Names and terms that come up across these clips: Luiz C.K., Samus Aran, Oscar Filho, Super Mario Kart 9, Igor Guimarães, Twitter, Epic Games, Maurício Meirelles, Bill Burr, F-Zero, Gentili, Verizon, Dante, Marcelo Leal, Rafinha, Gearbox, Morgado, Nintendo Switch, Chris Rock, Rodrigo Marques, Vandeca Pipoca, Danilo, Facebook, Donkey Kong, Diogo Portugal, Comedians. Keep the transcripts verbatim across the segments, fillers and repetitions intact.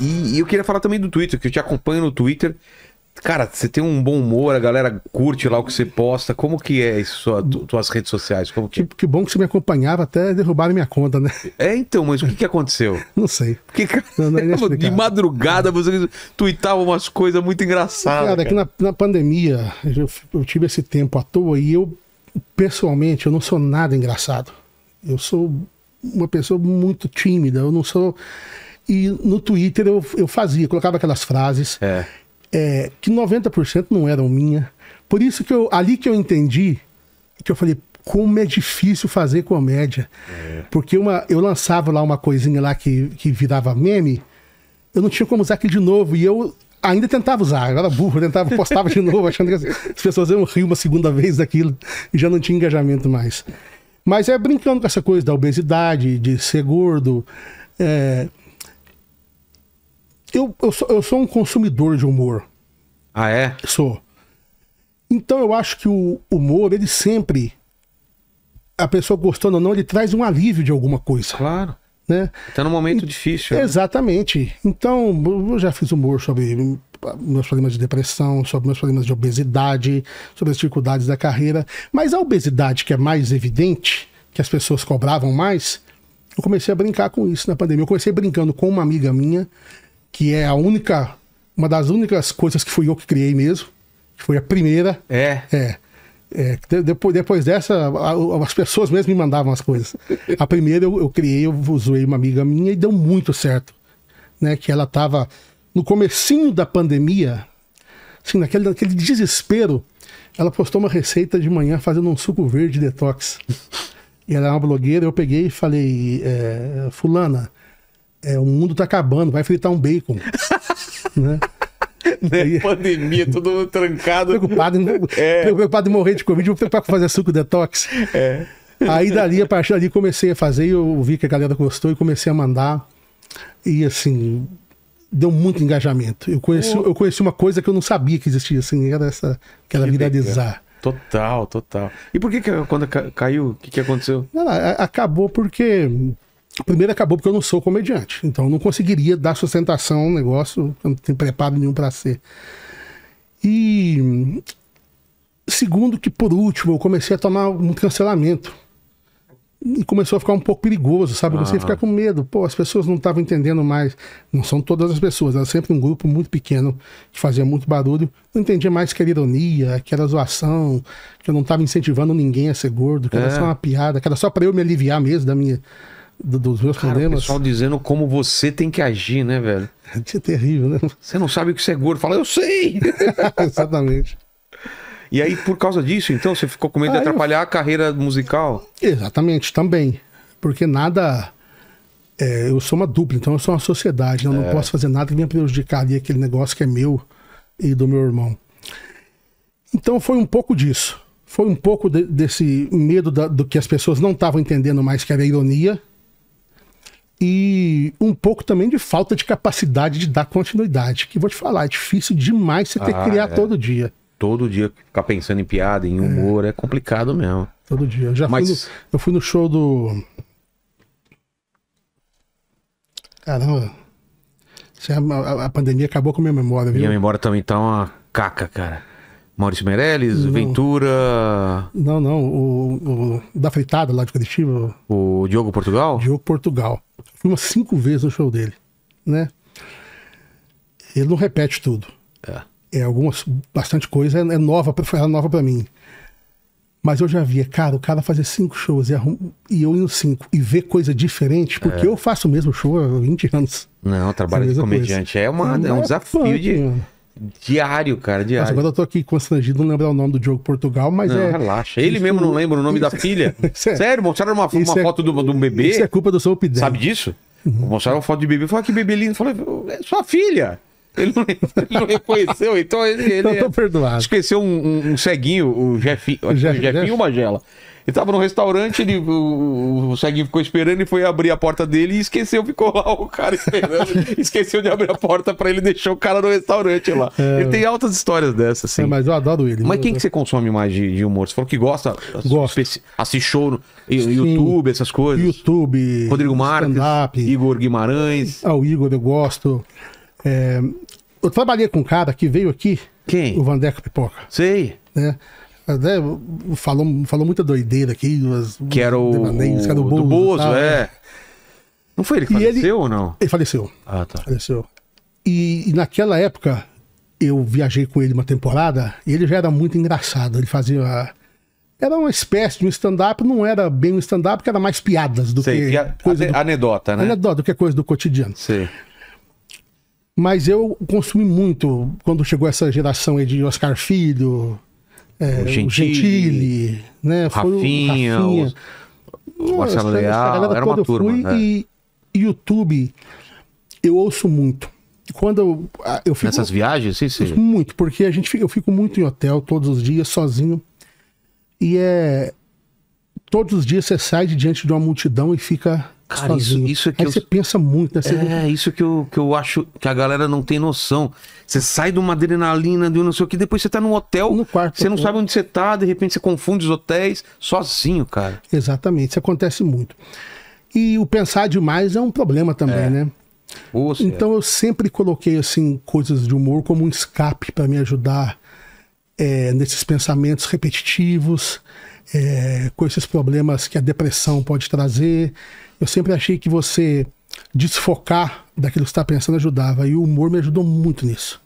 E, e eu queria falar também do Twitter, que eu te acompanho no Twitter. Cara, você tem um bom humor, a galera curte lá o que você posta. Como que é isso, sua, tu, tuas redes sociais? Como que... Que, que bom que você me acompanhava até derrubar minha conta, né? É, então, mas o que, que aconteceu? Não sei. Que, cara, não, não de madrugada você tuitava umas coisas muito engraçadas. Cara, cara. É que na, na pandemia eu, eu tive esse tempo à toa e eu, pessoalmente, eu não sou nada engraçado. Eu sou uma pessoa muito tímida, eu não sou... E no Twitter eu, eu fazia, colocava aquelas frases... É. É, que noventa por cento não eram minha. Por isso que eu, ali que eu entendi, que eu falei, como é difícil fazer comédia. É. Porque uma, eu lançava lá uma coisinha lá que, que virava meme, eu não tinha como usar aquilo de novo. E eu ainda tentava usar, eu era burro, eu tentava, postava de novo, achando que as, as pessoas iam rir uma segunda vez daquilo e já não tinha engajamento mais. Mas é brincando com essa coisa da obesidade, de ser gordo. É... Eu, eu, sou, eu sou um consumidor de humor. Ah, é? Sou. Então eu acho que o humor, ele sempre, a pessoa gostando ou não, ele traz um alívio de alguma coisa. Claro. Né? Tá num momento e, difícil. Exatamente. Né? Então eu já fiz humor sobre meus problemas de depressão, sobre meus problemas de obesidade, sobre as dificuldades da carreira. Mas a obesidade que é mais evidente, que as pessoas cobravam mais, eu comecei a brincar com isso na pandemia. Eu comecei brincando com uma amiga minha, que é a única, uma das únicas coisas que fui eu que criei mesmo, que foi a primeira. É. É. é depois, depois dessa, as pessoas mesmo me mandavam as coisas. A primeira eu, eu criei, eu zoei uma amiga minha e deu muito certo, né? Que ela tava no comecinho da pandemia, assim, naquele, naquele desespero, ela postou uma receita de manhã fazendo um suco verde detox. E ela é uma blogueira, eu peguei e falei, é, fulana, é, o mundo tá acabando, vai fritar um bacon. Né? Aí... Pandemia, todo mundo trancado. Preocupado em, é. preocupado em morrer de Covid, vou preocupar com fazer suco detox. É. Aí dali, a partir dali, comecei a fazer, eu vi que a galera gostou e comecei a mandar. E assim, deu muito engajamento. Eu conheci, eu conheci uma coisa que eu não sabia que existia, assim, era essa, que era viralizar. Total, total. E por que, que quando caiu, o que, que aconteceu? Ela, acabou porque... Primeiro acabou porque eu não sou comediante, então eu não conseguiria dar sustentação a um negócio, eu não tenho preparo nenhum para ser. E segundo que por último eu comecei a tomar um cancelamento e começou a ficar um pouco perigoso, sabe? Eu comecei ah. a ficar com medo, pô, as pessoas não estavam entendendo mais, não são todas as pessoas, era sempre um grupo muito pequeno que fazia muito barulho, não entendia mais que era ironia, que era zoação, que eu não estava incentivando ninguém a ser gordo, que é. era só uma piada, que era só para eu me aliviar mesmo da minha... Do, dos meus Cara, problemas. O pessoal dizendo como você tem que agir, né, velho? É terrível, né? Você não sabe o que você é gordo. Fala, eu sei! Exatamente. E aí, por causa disso, então, você ficou com medo ah, de atrapalhar eu... a carreira musical? Exatamente, também. Porque nada... É, eu sou uma dupla, então eu sou uma sociedade. Né? Eu é. não posso fazer nada que venha prejudicar ali aquele negócio que é meu e do meu irmão. Então foi um pouco disso. Foi um pouco de, desse medo da, do que as pessoas não estavam entendendo mais, que era ironia. E um pouco também de falta de capacidade de dar continuidade, que vou te falar, é difícil demais você ter ah, que criar é. todo dia. Todo dia, ficar pensando em piada, em humor, é, é complicado mesmo. Todo dia. Eu, já Mas... fui no, eu fui no show do... Caramba, a pandemia acabou com a minha memória, viu? Minha memória também tá uma caca, cara. Maurício Meirelles, não. Ventura... Não, não, o, o da Fritada lá de Curitiba. O Diogo Portugal? Diogo Portugal. Fui umas cinco vezes no show dele, né? Ele não repete tudo. É. É algumas, bastante coisa, é, é nova, é nova pra mim. Mas eu já via, cara, o cara fazer cinco shows e, arrum... e eu indo cinco e ver coisa diferente, porque é. eu faço o mesmo show há vinte anos. Não, trabalho de comediante é, uma, é um é desafio punk, de... Mano. Diário, cara, diário. Mas agora eu tô aqui constrangido, não lembrar o nome do Diogo Portugal, mas não, é... relaxa. Ele isso... mesmo não lembra o nome isso... da filha. É... Sério, mostraram uma, uma é... foto do, do bebê. Isso é culpa do seu Pidel. Sabe disso? Uhum. Mostraram uma foto de bebê. Falaram, que bebê lindo. Falei, é sua filha. Ele não, ele não reconheceu, então ele... ele então tô perdoado. Esqueceu um, um ceguinho, o Jefinho, o Jeff, Jefinho Jeff. Magela. Ele tava no restaurante, ele, o, o ceguinho ficou esperando e foi abrir a porta dele e esqueceu, ficou lá o cara esperando. Esqueceu de abrir a porta pra ele, deixou o cara no restaurante lá. É, ele tem altas histórias dessas, assim. É, mas eu adoro ele. Mas quem que você consome mais de, de humor? Você falou que gosta, gosta. Assiste show no Sim. YouTube, essas coisas. YouTube. Rodrigo Marques, Igor Guimarães. Ah, o Igor eu gosto. É, eu trabalhei com um cara que veio aqui. Quem? O Vandeca Pipoca. Sei. Né? Até falou, falou muita doideira aqui. As, que era o, devaneios, que era o Bozo, do Bozo, tal, é. Né? Não foi ele que e faleceu ele, ou não? Ele faleceu. Ah, tá. Faleceu. E, e naquela época, eu viajei com ele uma temporada e ele já era muito engraçado. Ele fazia... Uma, era uma espécie de um stand-up, não era bem um stand-up, que era mais piadas do Sei, que... A, coisa a, do, anedota, né? Anedota, do que coisa do cotidiano. Sim. Mas eu consumi muito quando chegou essa geração aí de Oscar Filho... É, o Gentili, o Gentili, né? Rafinha, o, Rafinha. o, o Marcelo Leal, era uma turma. Eu fui, né? E YouTube, eu ouço muito. Quando eu, eu fico... Nessas viagens? Sim, sim. Muito, porque a gente, eu fico muito em hotel todos os dias, sozinho. E é... Todos os dias você sai de diante de uma multidão e fica... Cara, isso, isso é que Aí eu... você pensa muito, né? Você... É, isso que eu, que eu acho que a galera não tem noção. Você sai de uma adrenalina, de um não sei o que, depois você tá num hotel, no quarto, você não sabe onde você tá, de repente você confunde os hotéis, sozinho, cara. Exatamente, isso acontece muito. E o pensar demais é um problema também, é. né? Poxa, então é. eu sempre coloquei, assim, coisas de humor como um escape pra me ajudar é, nesses pensamentos repetitivos, é, com esses problemas que a depressão pode trazer. Eu sempre achei que você desfocar daquilo que você está pensando ajudava. E o humor me ajudou muito nisso.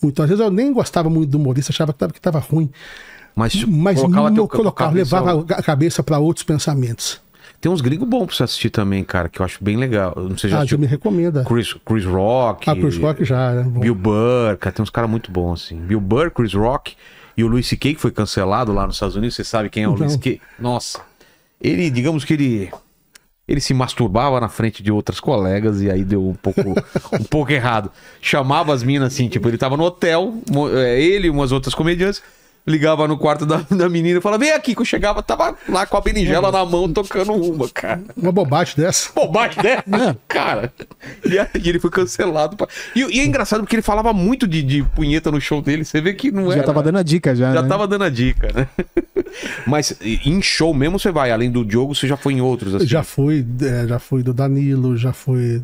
Muito. Às vezes eu nem gostava muito do humorista, achava que estava ruim. Mas, mas colocava, não, colocava levava a cabeça para outros pensamentos. Tem uns gringos bons para você assistir também, cara, que eu acho bem legal. Não sei, já ah, você me recomenda. Chris, Chris Rock. Ah, Chris Rock já. Né? Bill Burr, cara, tem uns caras muito bons, assim. Bill Burr, Chris Rock e o Luiz C K, que foi cancelado lá nos Estados Unidos. Você sabe quem é o então... Luiz C K? Nossa. Ele, digamos que ele... Ele se masturbava na frente de outras colegas e aí deu um pouco, um pouco errado. Chamava as minas assim, tipo, ele tava no hotel, ele e umas outras comediantes, ligava no quarto da, da menina e falava, vem aqui, que eu chegava, tava lá com a berinjela na mão, tocando uma, cara. Uma bobagem dessa. Bobagem dessa, cara. E aí ele foi cancelado. Pra... E, e é engraçado porque ele falava muito de, de punheta no show dele, você vê que não era... Já tava dando a dica, já. Já né? tava dando a dica, né? Mas em show mesmo você vai, além do Diogo, você já foi em outros, assim? Já fui, é, já fui do Danilo, já fui...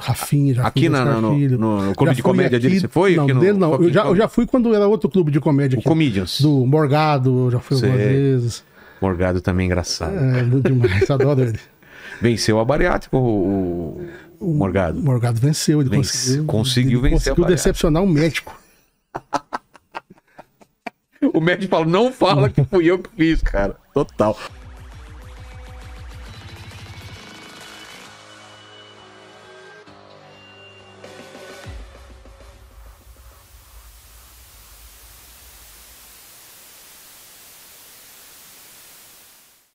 Rafinha, já aqui fui na, no, no, no clube já de comédia aqui, dele, você foi? Não, no, dele não. Eu já, eu já fui quando era outro clube de comédia aqui. O Comedians. Do Morgado, eu já fui algumas vezes. Morgado também é engraçado. É, muito demais, adoro ele. Venceu a bariátrica o, o Morgado? O Morgado venceu, ele Vence, conseguiu. Conseguiu ele vencer conseguiu a decepcionar o um médico. O médico falou, não fala que fui eu que fiz, cara. Total.